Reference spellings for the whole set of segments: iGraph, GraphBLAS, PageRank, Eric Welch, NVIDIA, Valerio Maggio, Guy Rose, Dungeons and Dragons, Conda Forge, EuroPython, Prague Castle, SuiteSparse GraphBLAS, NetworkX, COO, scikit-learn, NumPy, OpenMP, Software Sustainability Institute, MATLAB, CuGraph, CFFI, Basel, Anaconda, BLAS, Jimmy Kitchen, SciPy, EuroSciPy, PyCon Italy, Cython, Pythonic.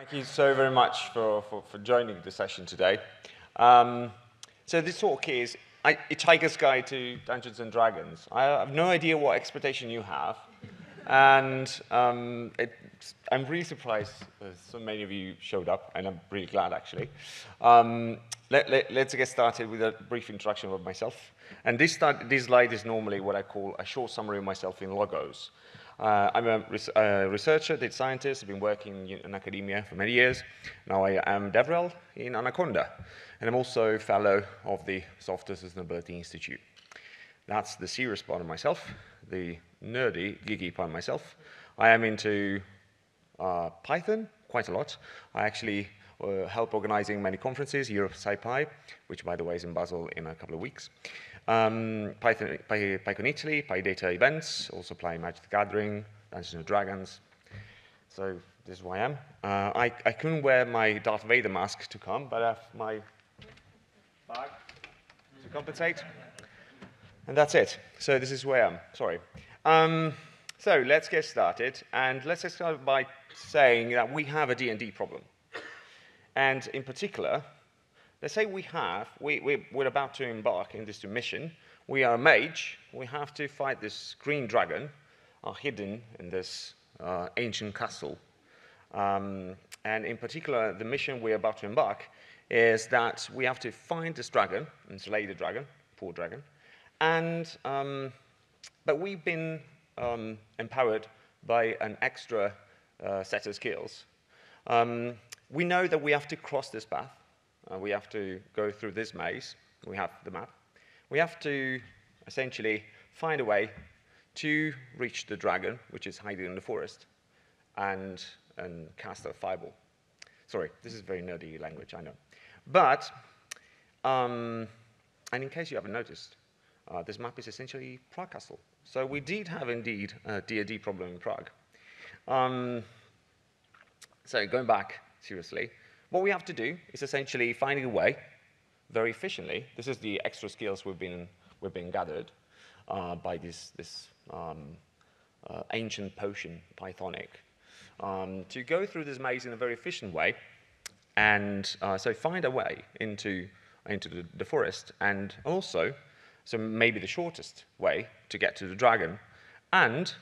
Thank you so very much for joining the session today. So this talk is Tiger's Guide to Dungeons and Dragons. I have no idea what expectation you have, and I'm really surprised so many of you showed up, and I'm really glad, actually. Let's get started with a brief introduction of myself. And this slide is normally what I call a short summary of myself in logos. I'm a researcher, data scientist. I've been working in academia for many years. Now I am DevRel in Anaconda, and I'm also fellow of the Software Sustainability Institute. That's the serious part of myself, the nerdy, geeky part of myself. I am into Python quite a lot. I actually help organizing many conferences, EuroSciPy, which, by the way, is in Basel in a couple of weeks. PyCon Italy, PyData events, also playing Magic the Gathering, Dungeons and Dragons. So this is who I am. I couldn't wear my Darth Vader mask to come, but I have my bag to compensate. And that's it. So this is who I am. Sorry. So let's get started. And let's get started by saying that we have a D&D problem. And in particular, let's say we're about to embark in this mission. We are a mage. We have to fight this green dragon hidden in this ancient castle. And in particular, the mission we're about to embark is that we have to find this dragon and slay the dragon, poor dragon. And, but we've been empowered by an extra set of skills. We know that we have to cross this path. We have to go through this maze. We have the map. We have to essentially find a way to reach the dragon, which is hiding in the forest, and cast a fireball. Sorry, this is very nerdy language, I know. But, and in case you haven't noticed, this map is essentially Prague Castle. So we did have, indeed, a D&D problem in Prague. So going back, seriously, what we have to do is essentially finding a way, very efficiently. This is the extra skills we've been gathered by this ancient potion, Pythonic, to go through this maze in a very efficient way, and so find a way into the forest, and also, so maybe the shortest way to get to the dragon, and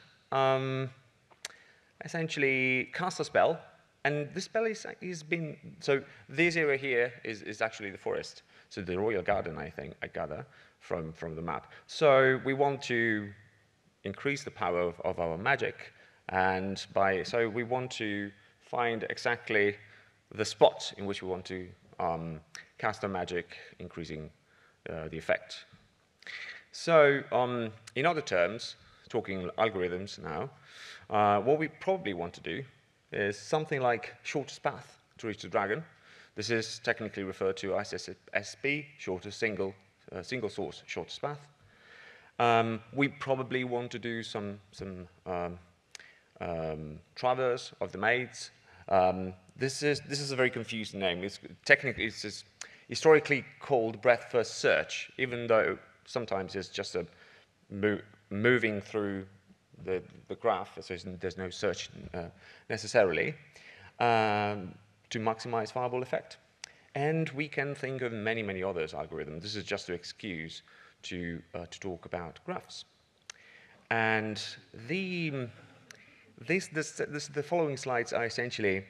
essentially cast a spell. And this spell is been, so this area here is actually the forest. So the royal garden, I think, I gather, from the map. So we want to increase the power of our magic. And so we want to find exactly the spot in which we want to cast our magic, increasing the effect. So in other terms, talking algorithms now, what we probably want to do is something like shortest path to reach the dragon. This is technically referred to as SSP, shortest single source shortest path. We probably want to do some traverse of the maze. This is a very confusing name. It's technically it's historically called breadth first search, even though sometimes it's just a moving through the graph, so there's no search necessarily, to maximize fireball effect. And we can think of many, many others algorithms. This is just an excuse to talk about graphs. And the following slides are essentially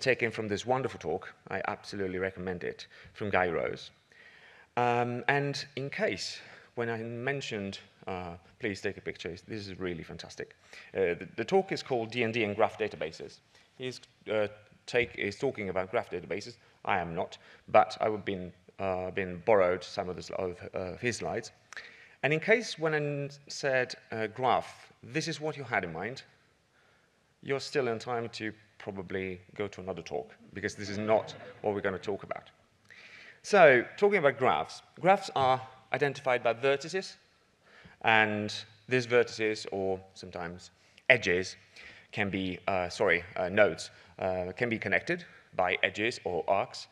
taken from this wonderful talk. I absolutely recommend it, from Guy Rose. And in case, when I mentioned please take a picture. This is really fantastic. The talk is called D&D and Graph Databases. His take is talking about graph databases. I am not, but I have been borrowed some of his slides. And in case when I said graph, this is what you had in mind, you're still in time to probably go to another talk, because this is not what we're going to talk about. So talking about graphs, graphs are identified by vertices. And these vertices, or sometimes edges, can be, nodes, can be connected by edges or arcs.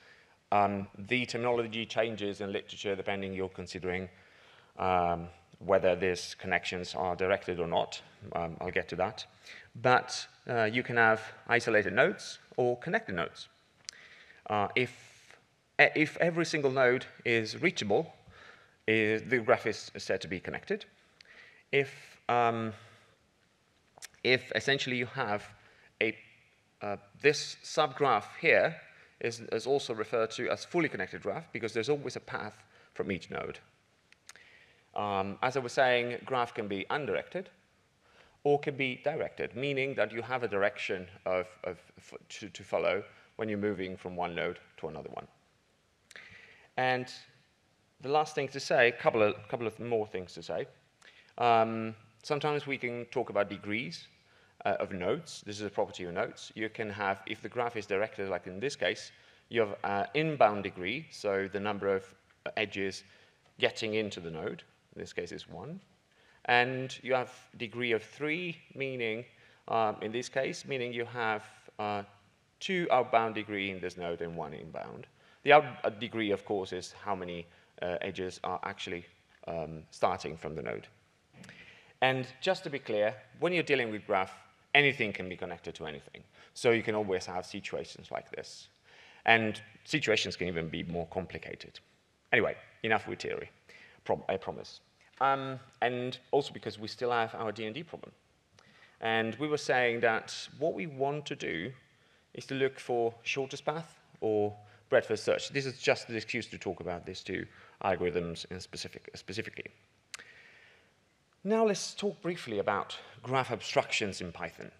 The terminology changes in literature depending you're considering whether these connections are directed or not. I'll get to that. But you can have isolated nodes or connected nodes. If every single node is reachable, the graph is said to be connected. If essentially you have a this subgraph here is also referred to as fully connected graph because there's always a path from each node. As I was saying, graph can be undirected or can be directed, meaning that you have a direction to follow when you're moving from one node to another one. And the last thing to say, a couple of more things to say. Sometimes we can talk about degrees of nodes. This is a property of nodes. You can have, if the graph is directed, like in this case, you have an inbound degree, so the number of edges getting into the node. In this case, it's 1. And you have degree of 3, meaning, in this case, meaning you have 2 outbound degree in this node and 1 inbound. The outbound degree, of course, is how many edges are actually starting from the node. And just to be clear, when you're dealing with graph, anything can be connected to anything. So you can always have situations like this. And situations can even be more complicated. Anyway, enough with theory, I promise. And also because we still have our D&D problem. And we were saying that what we want to do is to look for shortest path or breadth first search. This is just an excuse to talk about these two algorithms in specifically. Now let's talk briefly about graph abstractions in Python.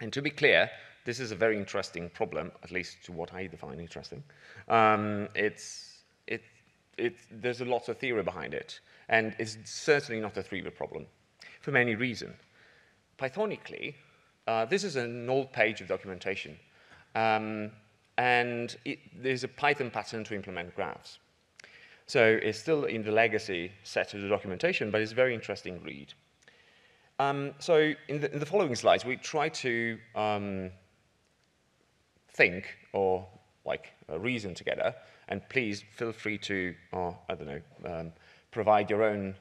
And to be clear, this is a very interesting problem, at least to what I define interesting. There's a lot of theory behind it, and it's certainly not a trivial problem for many reasons. Pythonically, this is an old page of documentation, and there's a Python pattern to implement graphs. So it's still in the legacy set of the documentation, but it's a very interesting read. So in the following slides, we try to think or reason together. And please feel free to, I don't know, provide your own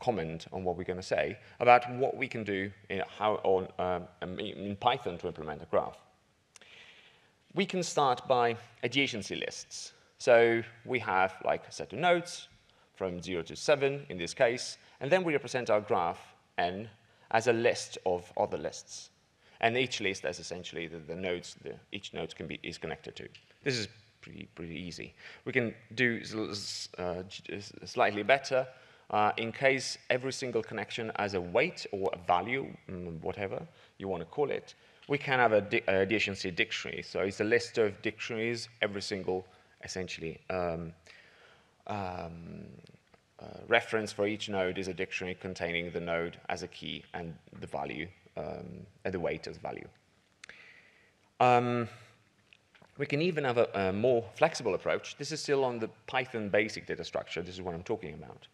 comment on what we're going to say about what we can do in Python to implement a graph. We can start by adjacency lists. So we have a set of nodes from 0 to 7 in this case, and then we represent our graph n as a list of other lists. And each list is essentially the nodes each node is connected to. This is pretty easy. We can do slightly better in case every single connection has a weight or a value, whatever you want to call it. We can have an adjacency dictionary. So it's a list of dictionaries, every single essentially reference for each node is a dictionary containing the node as a key and the value, and the weight as value. We can even have a more flexible approach. This is still on the Python basic data structure. This is what I'm talking about.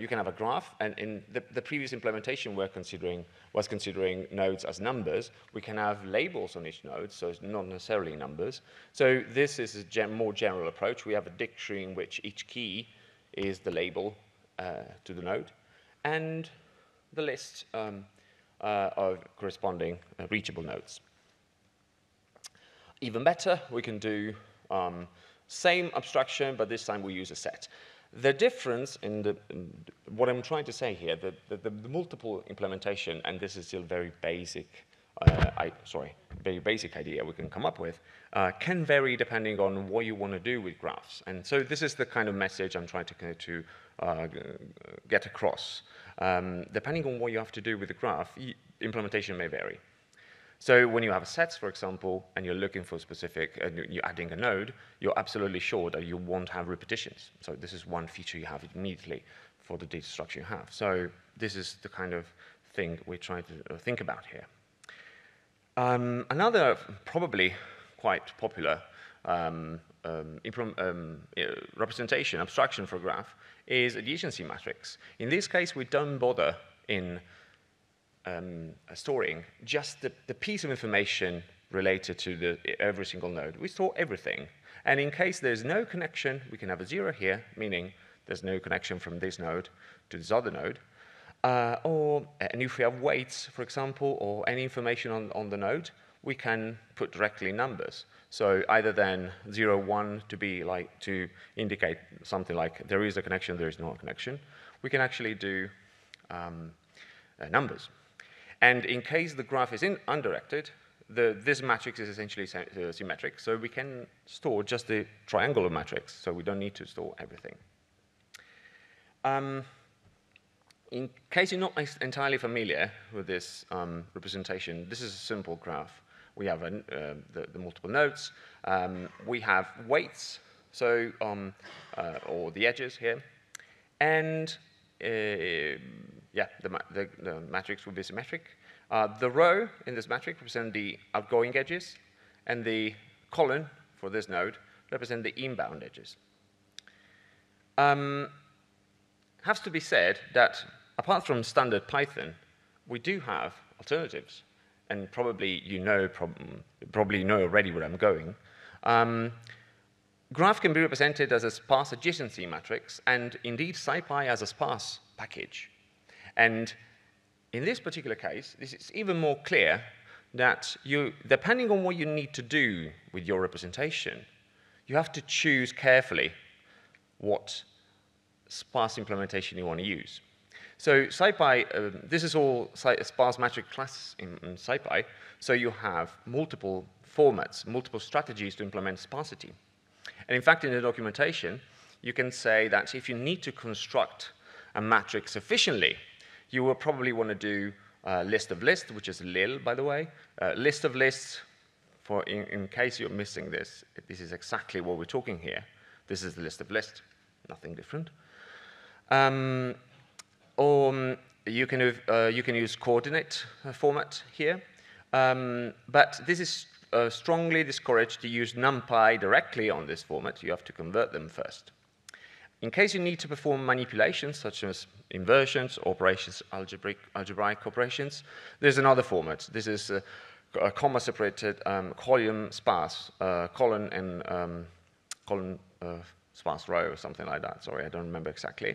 You can have a graph, and in the previous implementation was considering nodes as numbers. We can have labels on each node, so it's not necessarily numbers. So this is a more general approach. We have a dictionary in which each key is the label to the node, and the list of corresponding reachable nodes. Even better, we can do same abstraction, but this time we use a set. The difference in what I'm trying to say here, the multiple implementation, and this is still very basic, very basic idea we can come up with, can vary depending on what you want to do with graphs. And so this is the kind of message I'm trying to get across. Depending on what you have to do with the graph, implementation may vary. So when you have sets, for example, and you're looking for specific, and you're adding a node, you're absolutely sure that you won't have repetitions. So this is one feature you have immediately for the data structure you have. So this is the kind of thing we're trying to think about here. Another probably quite popular representation, abstraction for a graph, is adjacency matrix. In this case, we don't bother in storing just the piece of information related to every single node. We store everything. And in case there's no connection, we can have a 0 here, meaning there's no connection from this node to this other node, or And if we have weights, for example, or any information on the node, we can put directly numbers. So either then 0, 1 to be like to indicate something like there is a connection, there is not a connection. We can actually do numbers. And in case the graph is undirected, this matrix is essentially symmetric, so we can store just the triangular matrix, so we don't need to store everything. In case you're not entirely familiar with this representation, this is a simple graph. We have the multiple nodes. We have weights, so or the edges here, and yeah, the matrix will be symmetric. The row in this matrix represent the outgoing edges, and the column for this node represent the inbound edges. Has to be said that apart from standard Python, we do have alternatives, and probably you know already where I'm going. Graph can be represented as a sparse adjacency matrix, and indeed SciPy as a sparse package. And in this particular case, this is even more clear that you, depending on what you need to do with your representation, you have to choose carefully what sparse implementation you want to use. So SciPy, this is all sparse matrix class in SciPy, so you have multiple formats, multiple strategies to implement sparsity. And in fact, in the documentation, you can say that if you need to construct a matrix efficiently, you will probably want to do list of lists, which is lil, by the way. List of lists, for in case you're missing this, this is exactly what we're talking here. This is the list of lists, nothing different. Or you can use coordinate format here. But this is strongly discouraged to use NumPy directly on this format. You have to convert them first. In case you need to perform manipulations, such as inversions, operations, algebraic operations, there's another format. This is a comma-separated column sparse, column and column sparse row or something like that. Sorry, I don't remember exactly.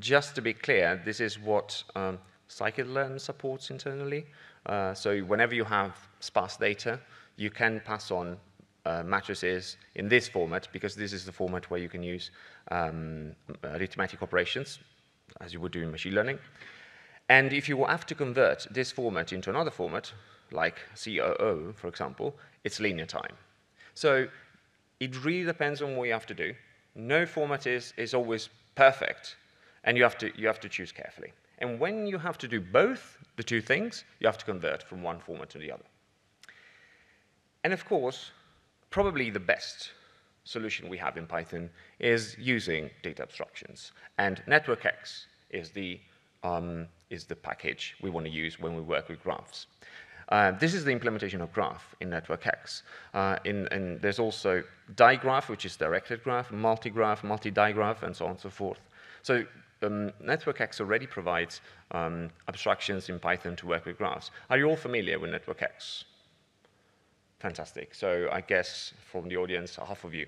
Just to be clear, this is what scikit-learn supports internally. So whenever you have sparse data, you can pass on matrices in this format, because this is the format where you can use arithmetic operations, as you would do in machine learning. And if you will have to convert this format into another format, like COO, for example, it's linear time. So it really depends on what you have to do. No format is always perfect, and you have to choose carefully. And when you have to do both the two things, you have to convert from one format to the other. And of course, probably the best solution we have in Python is using data abstractions, and NetworkX is the package we want to use when we work with graphs. This is the implementation of graph in NetworkX. And there's also digraph, which is directed graph, multigraph, multi-digraph, and so on and so forth. So NetworkX already provides abstractions in Python to work with graphs. Are you all familiar with NetworkX? Fantastic. So I guess from the audience, half of you.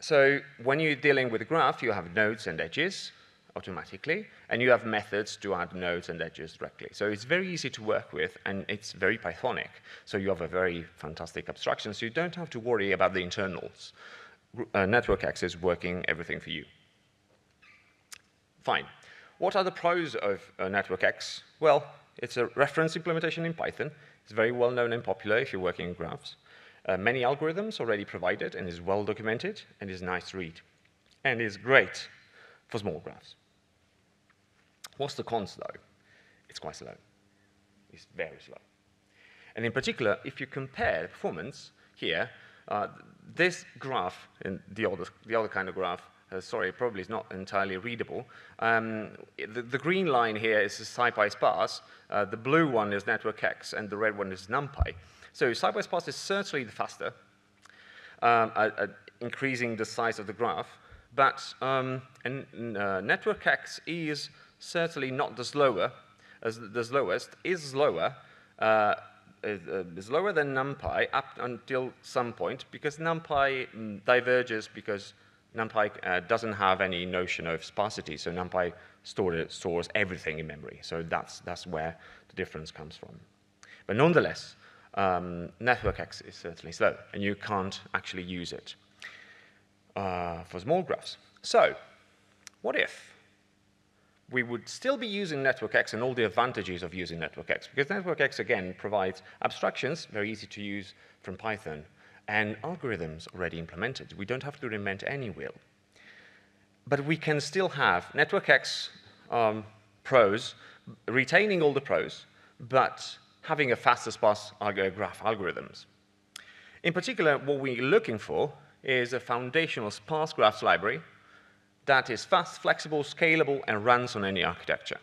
So when you're dealing with a graph, you have nodes and edges automatically, and you have methods to add nodes and edges directly. So it's very easy to work with, and it's very Pythonic. So you have a very fantastic abstraction, so you don't have to worry about the internals. NetworkX is working everything for you. Fine. What are the pros of NetworkX? Well, it's a reference implementation in Python. It's very well known and popular if you're working in graphs. Many algorithms already provided, and is well documented, and is nice to read, and is great for small graphs. What's the cons, though? It's quite slow. It's very slow. And in particular, if you compare performance here, this graph and the other kind of graph, sorry, probably is not entirely readable. The green line here is SciPy sparse, the blue one is NetworkX, and the red one is NumPy. So SciPy sparse is certainly the faster, at increasing the size of the graph, but NetworkX is certainly not the slower, as the slowest is slower, is lower than NumPy up until some point, because NumPy diverges because NumPy doesn't have any notion of sparsity, so NumPy stores everything in memory. So that's where the difference comes from. But nonetheless, NetworkX is certainly slow, and you can't actually use it for small graphs. So what if we would still be using NetworkX and all the advantages of using NetworkX? Because NetworkX, again, provides abstractions, very easy to use from Python, and algorithms already implemented. We don't have to reinvent any wheel. But we can still have NetworkX pros, retaining all the pros, but having a fastest pass graph algorithms. In particular, what we're looking for is a foundational sparse graphs library that is fast, flexible, scalable, and runs on any architecture.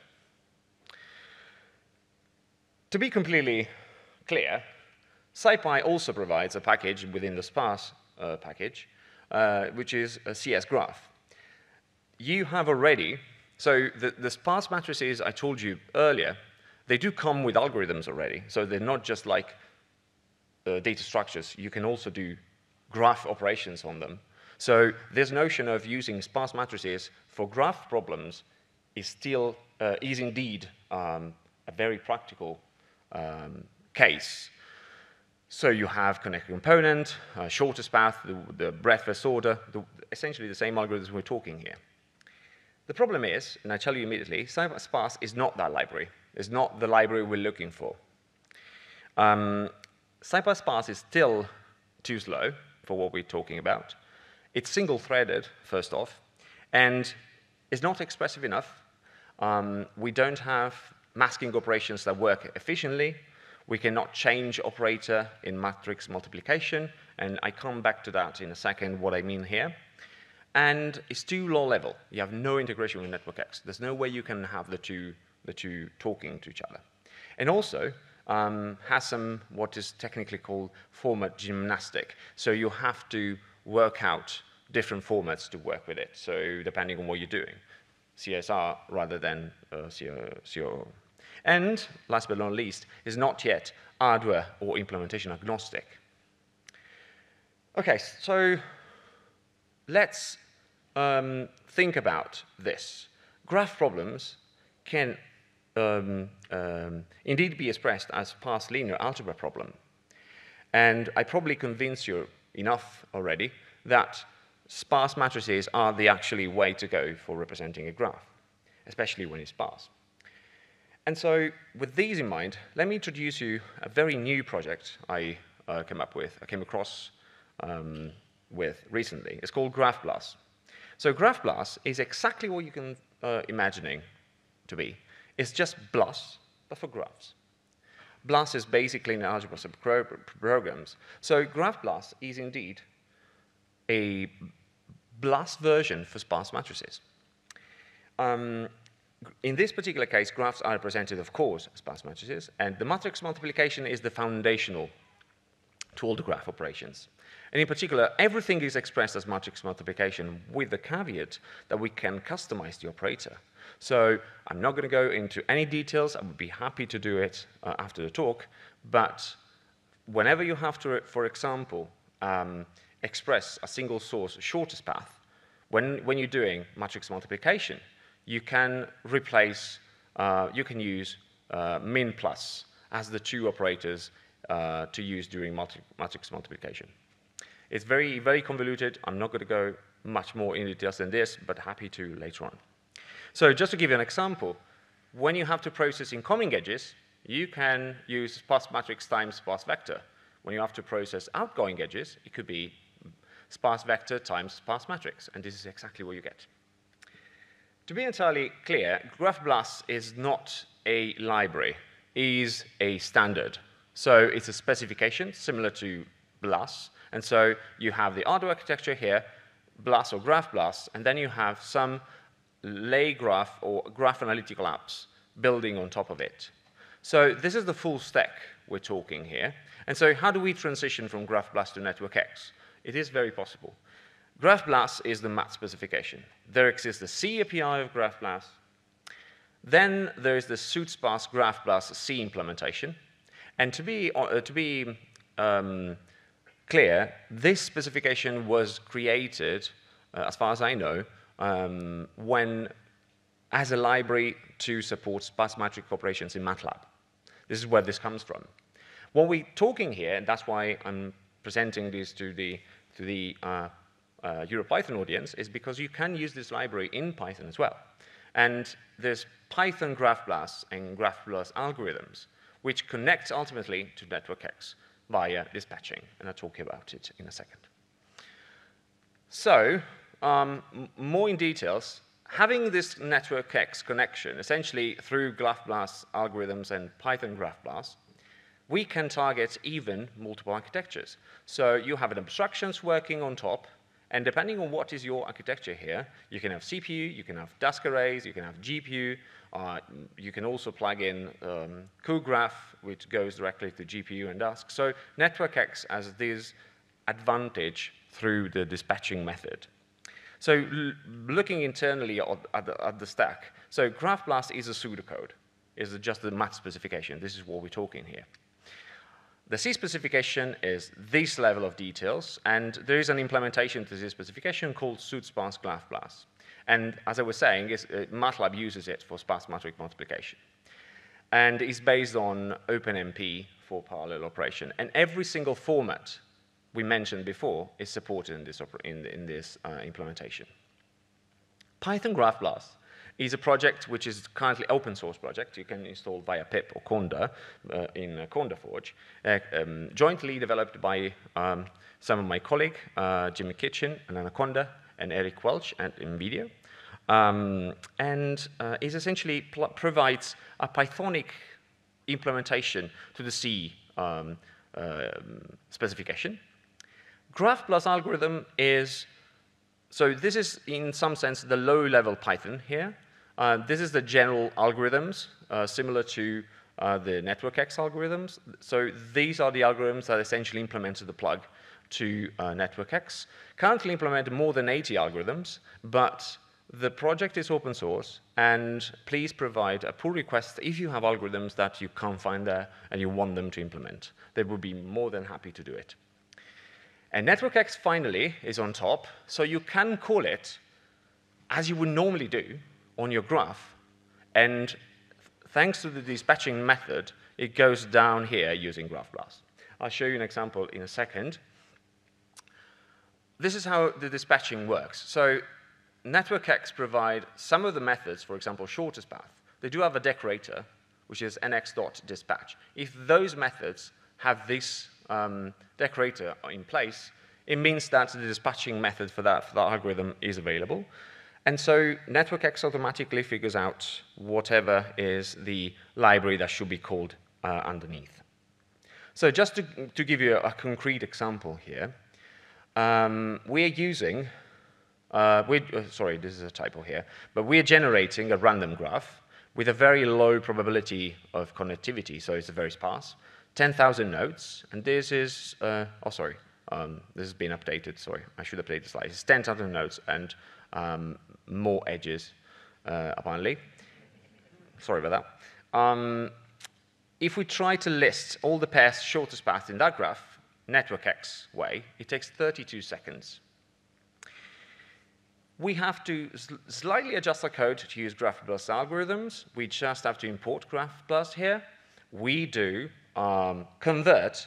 To be completely clear, SciPy also provides a package within the sparse package, which is a CSGraph. You have already, so the sparse matrices I told you earlier, they do come with algorithms already, so they're not just like data structures. You can also do graph operations on them. So this notion of using sparse matrices for graph problems is still, is indeed a very practical case. So you have connected component, shortest path, the breadth first order, essentially the same algorithms we're talking here. The problem is, and I tell you immediately, sparse is not that library. It's not the library we're looking for. SciPy sparse is still too slow for what we're talking about. It's single-threaded, first off, and it's not expressive enough. We don't have masking operations that work efficiently. We cannot change operator in matrix multiplication, and I come back to that in a second, what I mean here. And it's too low-level. You have no integration with NetworkX. There's no way you can have the two talking to each other. And also has some what is technically called format gymnastic. So you have to work out different formats to work with it, so depending on what you're doing. CSR rather than COO. And last but not least, is not yet hardware or implementation agnostic. Okay, so let's think about this. Graph problems can indeed be expressed as sparse linear algebra problem. And I probably convinced you enough already that sparse matrices are the actually way to go for representing a graph, especially when it's sparse. And so with these in mind, let me introduce you a very new project I came across with recently. It's called GraphBLAS. So GraphBLAS is exactly what you can imagining to be. It's just BLAS, but for graphs. BLAS is basically an algebra subprograms. So GraphBLAS is indeed a BLAS version for sparse matrices. In this particular case, graphs are represented, of course, as sparse matrices, and the matrix multiplication is the foundational to all the graph operations. And in particular, everything is expressed as matrix multiplication with the caveat that we can customize the operator. So I'm not going to go into any details. I would be happy to do it after the talk. But whenever you have to, for example, express a single source shortest path, when you're doing matrix multiplication, you can replace, you can use min plus as the two operators to use during matrix multiplication. It's very, very convoluted. I'm not going to go much more in details than this, but happy to later on. So just to give you an example, when you have to process incoming edges, you can use sparse matrix times sparse vector. When you have to process outgoing edges, it could be sparse vector times sparse matrix, and this is exactly what you get. To be entirely clear, GraphBLAS is not a library. It is a standard. So it's a specification similar to BLAS, and so you have the hardware architecture here, BLAS or GraphBLAS, and then you have some lay graph or graph analytical apps building on top of it. So this is the full stack we're talking here. And so how do we transition from GraphBLAS to NetworkX? It is very possible. GraphBLAS is the MAT specification. There exists the C API of GraphBLAS. Then there is the SuiteSparse GraphBLAS C implementation. And to be clear, this specification was created, as far as I know, when as a library to support sparse matrix operations in MATLAB. This is where this comes from. What we're talking here, and that's why I'm presenting this to the EuroPython audience, is because you can use this library in Python as well. And there's Python GraphBLAS and GraphBLAS algorithms, which connects ultimately to NetworkX via this patching, and I'll talk about it in a second. So, more in details, having this NetworkX connection, essentially through GraphBLAS algorithms and Python GraphBLAS, we can target even multiple architectures. So you have an abstractions working on top, and depending on what is your architecture here, you can have CPU, you can have Dask arrays, you can have GPU, you can also plug in CuGraph, which goes directly to GPU and Dask. So NetworkX has this advantage through the dispatching method. So looking internally at the stack, so GraphBLAS is a pseudocode. It's just the math specification. This is what we're talking here. The C specification is this level of details, and there is an implementation to this specification called SuiteSparse GraphBLAS. And as I was saying, MATLAB uses it for sparse matrix multiplication. And it's based on OpenMP for parallel operation. And every single format we mentioned before is supported in this implementation. Python GraphBLAS is a project which is currently open source project. You can install via pip or Conda in Conda Forge, jointly developed by some of my colleagues, Jimmy Kitchen and Anaconda and Eric Welch at NVIDIA, and it essentially provides a Pythonic implementation to the C specification. GraphBLAS algorithm is, so this is in some sense the low-level Python here. This is the general algorithms, similar to the NetworkX algorithms. So these are the algorithms that essentially implemented the plug to NetworkX. Currently implemented more than 80 algorithms, but the project is open source, and please provide a pull request if you have algorithms that you can't find there and you want them to implement. They will be more than happy to do it. And NetworkX finally is on top, so you can call it as you would normally do on your graph, and thanks to the dispatching method, it goes down here using GraphBLAS. I'll show you an example in a second. This is how the dispatching works. So NetworkX provide some of the methods, for example, shortest path. They do have a decorator, which is nx.dispatch. If those methods have this decorator in place, it means that the dispatching method for that algorithm is available. And so NetworkX automatically figures out whatever is the library that should be called underneath. So just to give you a concrete example here, we're using, sorry, this is a typo here, but we're generating a random graph with a very low probability of connectivity, so it's very sparse. 10,000 nodes, and this is, this has been updated, sorry, I should update the slides. It's 10,000 nodes and more edges, apparently. Sorry about that. If we try to list all the pairs shortest path in that graph, NetworkX way, it takes 32 seconds. We have to slightly adjust our code to use GraphBLAS algorithms. We just have to import GraphBLAS here. We do convert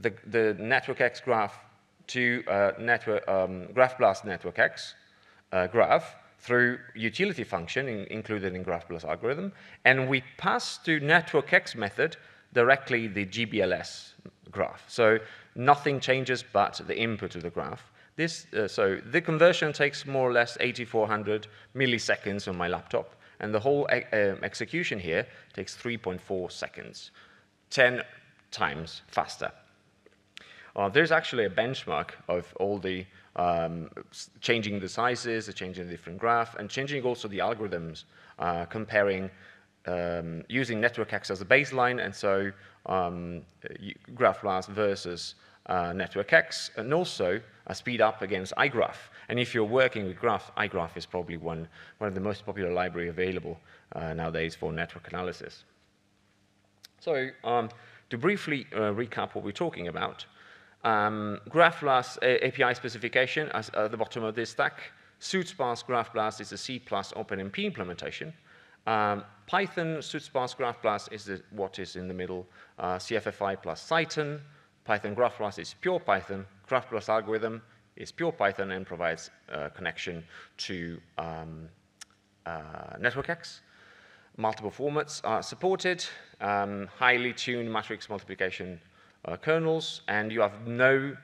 the NetworkX graph to GraphBLAS NetworkX graph through utility function included in GraphBLAS algorithm, and we pass to NetworkX method directly the GBLS graph. So nothing changes but the input of the graph. This, so the conversion takes more or less 8,400 milliseconds on my laptop, and the whole execution here takes 3.4 seconds. 10 times faster. There's actually a benchmark of all the changing the sizes, changing the different graph, and changing also the algorithms, comparing using NetworkX as a baseline, and so GraphBLAS versus NetworkX, and also a speed up against iGraph. And if you're working with graphs, iGraph is probably one of the most popular library available nowadays for network analysis. So to briefly recap what we're talking about, GraphBLAS API specification at the bottom of this stack SuiteSparse GraphBLAS is a C plus OpenMP implementation. Python, SuiteSparse GraphBLAS is what is in the middle. CFFI plus Cython. Python GraphBLAS is pure Python. GraphBLAS algorithm is pure Python and provides connection to NetworkX. Multiple formats are supported. Highly tuned matrix multiplication kernels, and you have no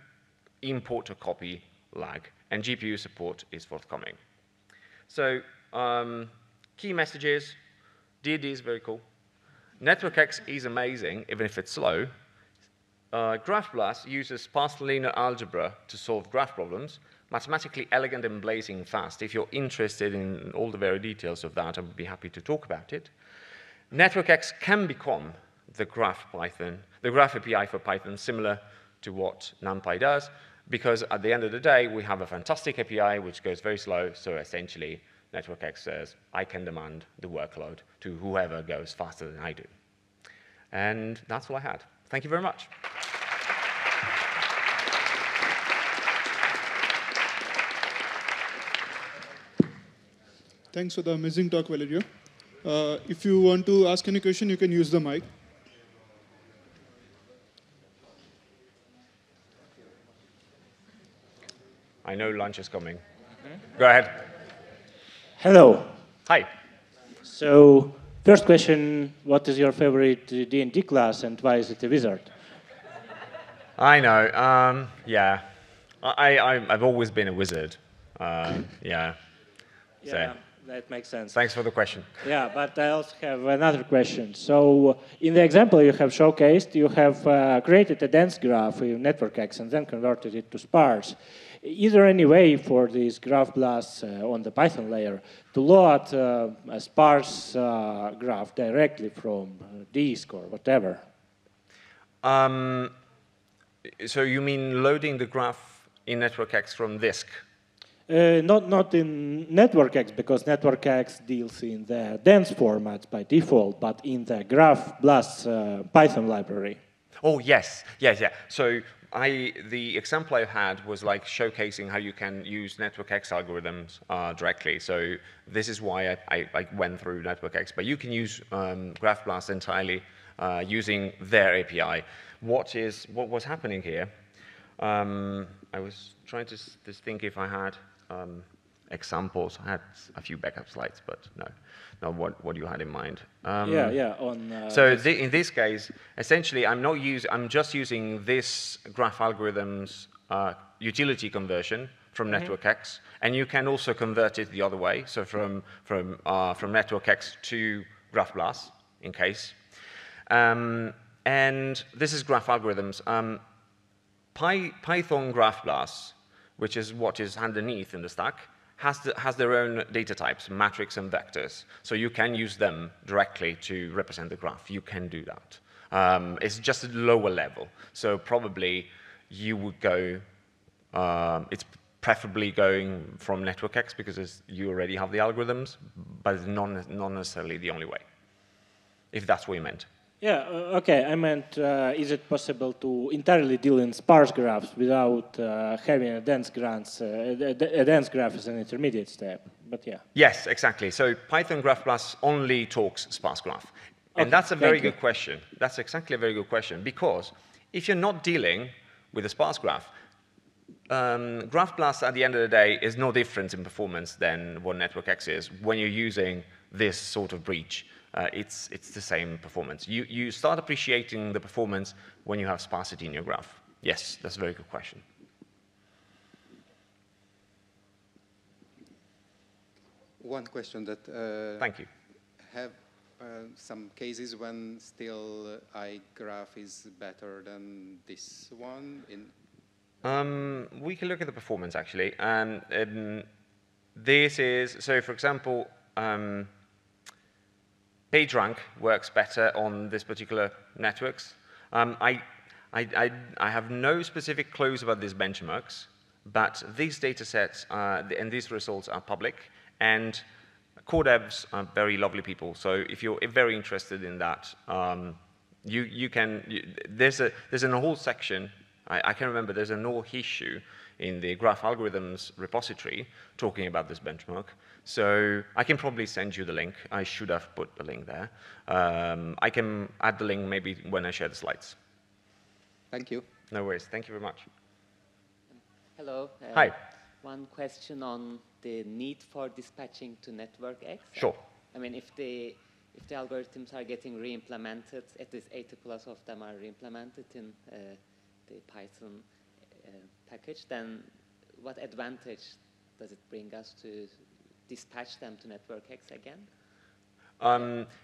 import to copy lag. And GPU support is forthcoming. So key messages: DD is very cool. NetworkX is amazing, even if it's slow. GraphBLAS uses sparse linear algebra to solve graph problems, mathematically elegant and blazing fast. If you're interested in all the very details of that, I would be happy to talk about it. NetworkX can become the graph API for Python, similar to what NumPy does, because at the end of the day, we have a fantastic API which goes very slow, so essentially NetworkX says, I can demand the workload to whoever goes faster than I do. And that's all I had. Thank you very much. Thanks for the amazing talk, Valerio. If you want to ask any question, you can use the mic. I know lunch is coming. Go ahead. Hello. Hi. So, first question, what is your favorite D&D class and why is it a wizard? I know. Yeah. I've always been a wizard. Yeah. Yeah, so that makes sense. Thanks for the question. Yeah, but I also have another question. So, in the example you have showcased, you have created a dense graph in NetworkX and then converted it to sparse. Is there any way for this GraphBLAS on the Python layer to load a sparse graph directly from Dask or whatever? So you mean loading the graph in NetworkX from Dask? Not in NetworkX, because NetworkX deals in the dense format by default, but in the GraphBLAS Python library. Oh, yes. Yes, yeah. So the example I had was like showcasing how you can use NetworkX algorithms directly. So this is why I went through NetworkX. But you can use GraphBLAS entirely using their API. What was happening here? I was trying to think if I had examples. I had a few backup slides, but no. Now, what you had in mind? So in this case, essentially, I'm just using this graph algorithms utility conversion from NetworkX, and you can also convert it the other way. So from NetworkX to GraphBLAS, in case. And this is graph algorithms. Python GraphBLAS, which is what is underneath in the stack, has their own data types, matrix and vectors. So you can use them directly to represent the graph. You can do that. It's just a lower level. So probably you would go, it's preferably going from NetworkX because you already have the algorithms, but it's not necessarily the only way, if that's what you meant. Yeah, okay. I meant, is it possible to entirely deal in sparse graphs without having a dense graph? A dense graph is an intermediate step, but yeah. Yes, exactly. So Python GraphBLAS only talks sparse graph, okay, and that's a very good question. That's exactly a very good question, because if you're not dealing with a sparse graph, GraphBLAS at the end of the day is no different in performance than what NetworkX is when you're using this sort of breach. It's the same performance. You start appreciating the performance when you have sparsity in your graph. Yes, that's a very good question. One question that thank you. Have some cases when still iGraph is better than this one? We can look at the performance actually. So for example, PageRank works better on this particular networks. I have no specific clues about these benchmarks, but these data sets and these results are public, and core devs are very lovely people. So if you're very interested in that, you can, there's a whole section, I can't remember, there's an whole issue in the graph algorithms repository talking about this benchmark. So I can probably send you the link. I should have put the link there. I can add the link maybe when I share the slides. Thank you. No worries. Thank you very much. Hello. Hi. One question on the need for dispatching to NetworkX. Sure. I mean, if the algorithms are getting re-implemented, at least 80+ of them are re-implemented in the Python package, then what advantage does it bring us to dispatch them to NetworkX again?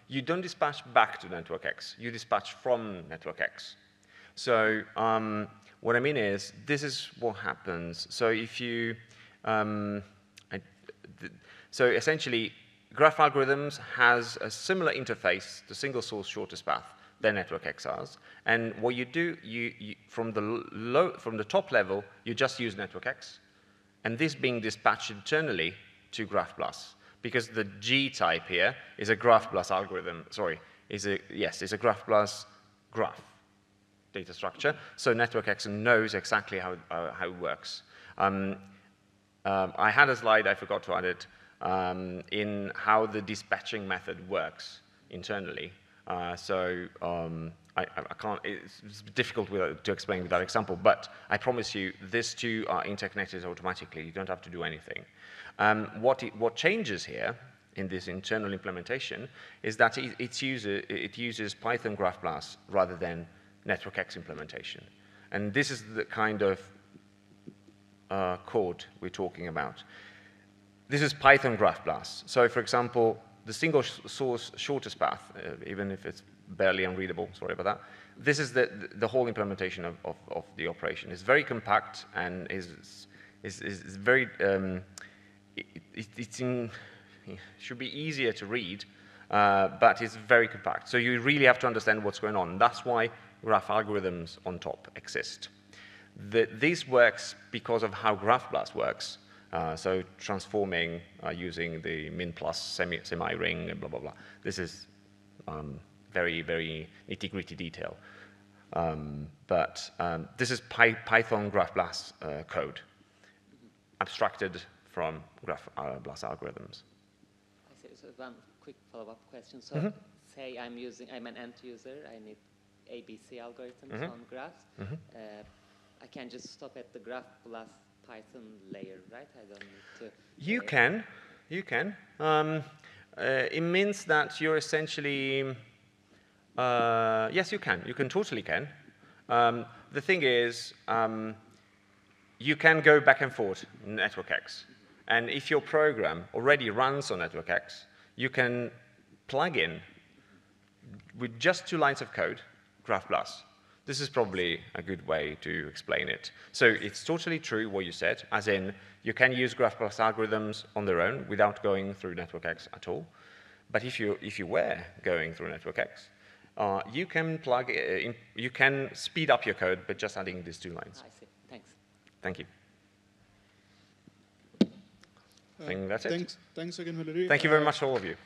You don't dispatch back to NetworkX. You dispatch from NetworkX. So what I mean is, this is what happens. So if you, so essentially, graph algorithms has a similar interface to single source shortest path than NetworkX has. And what you do, from the top level, you just use NetworkX. And this being dispatched internally to GraphBLAS, because the G type here is a GraphBLAS algorithm. Sorry, is a GraphBLAS graph data structure. So NetworkX knows exactly how it works. I had a slide, I forgot to add it. In how the dispatching method works internally. I can't, it's difficult to explain without example, but I promise you, these two are interconnected automatically. You don't have to do anything. What changes here in this internal implementation is that it uses Python GraphBLAS rather than NetworkX implementation. And this is the kind of code we're talking about. This is Python GraphBLAS. So, for example, the single source shortest path, even if it's barely unreadable, sorry about that, this is the whole implementation of the operation. It's very compact and is very, it should be easier to read, but it's very compact. So you really have to understand what's going on. That's why graph algorithms on top exist. This works because of how GraphBLAS works. So transforming using the min plus semi-ring, and blah, blah, blah. This is very, very nitty-gritty detail. This is Python GraphBLAS code, abstracted from GraphBLAS algorithms. I see. So one quick follow-up question. So say I'm an end user. I need ABC algorithms on graphs. I can just stop at the GraphBLAS Python layer, right? I don't need to... You can. You can. It means that you're essentially... yes, you can. You can totally can. The thing is, you can go back and forth in NetworkX. And if your program already runs on NetworkX, you can plug in with just 2 lines of code, GraphBLAS. This is probably a good way to explain it. So it's totally true what you said, as in you can use GraphBLAS algorithms on their own without going through NetworkX at all. But if you were going through NetworkX, you can plug in, you can speed up your code by just adding these 2 lines. I see. Thanks. Thank you. I think that's it. Thanks again, Hilary. Thank you very much, all of you.